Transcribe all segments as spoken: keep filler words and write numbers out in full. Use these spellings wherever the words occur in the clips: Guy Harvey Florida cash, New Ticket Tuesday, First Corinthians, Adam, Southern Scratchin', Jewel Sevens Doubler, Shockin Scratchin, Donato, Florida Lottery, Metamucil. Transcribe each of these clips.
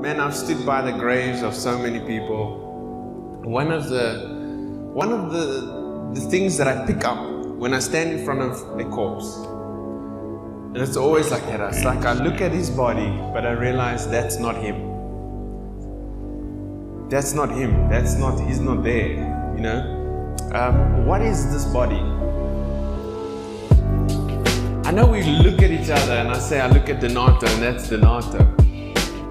Man, I've stood by the graves of so many people. One of the one of the, the things that I pick up when I stand in front of a corpse, and it's always like that, it's like I look at his body, but I realize that's not him. That's not him. That's not, he's not there, you know. Um, what is this body? I know we look at each other and I say I look at Donato and that's Donato.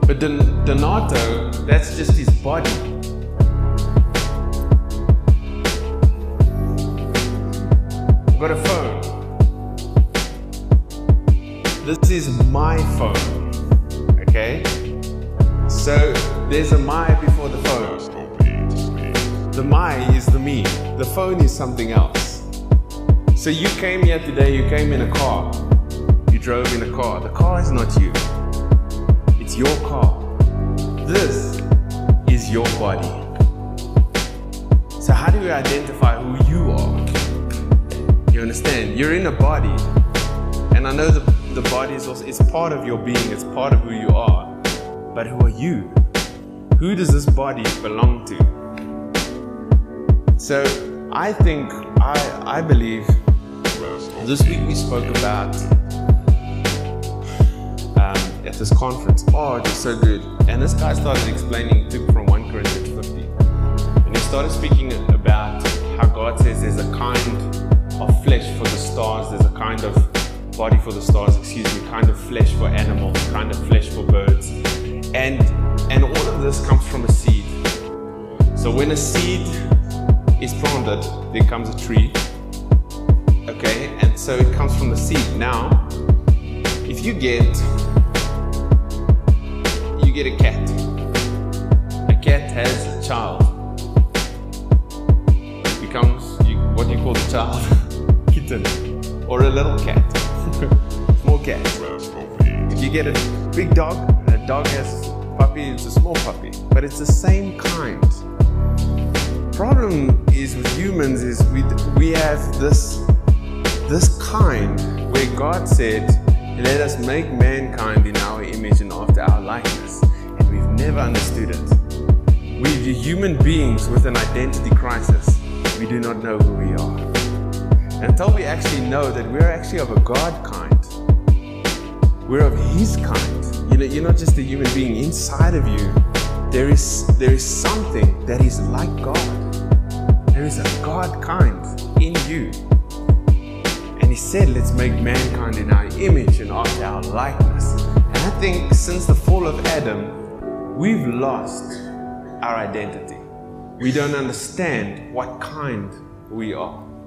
But Don- Donato, that's just his body. I've got a phone. This is my phone, okay? So there's a my before the phone. The my is the me. The phone is something else. So you came here today, you came in a car, you drove in a car. The car is not you, it's your car. This is your body. So how do you identify who you are? You understand? You're in a body. And I know the, the body is also, it's part of your being, it's part of who you are. But who are you? Who does this body belong to? So I think, I, I believe, this week we spoke about, um, at this conference, oh, it's so good. And this guy started explaining, took from First Corinthians fifteen. And he started speaking about how God says there's a kind of flesh for the stars, there's a kind of body for the stars, excuse me, kind of flesh for animals, kind of flesh for birds. And, and all of this comes from a seed. So when a seed is planted, there comes a tree. Okay, and so it comes from the seed. Now, if you get, you get a cat. A cat has a child. It becomes you, what do you call the child? Kitten. Or a little cat. Small cat. If you get a big dog, and a dog has a puppy, it's a small puppy. But it's the same kind. The problem is with humans is we, we have this, this kind where God said, let us make mankind in our image and after our likeness. And we've never understood it. We're human beings with an identity crisis. We do not know who we are. Until we actually know that we're actually of a God kind. We're of His kind. You know, you're not just a human being. Inside of you, there is, there is something that is like God. There is a God kind in you. And He said, let's make mankind in our image and after our likeness. And I think since the fall of Adam, we've lost our identity. We don't understand what kind we are.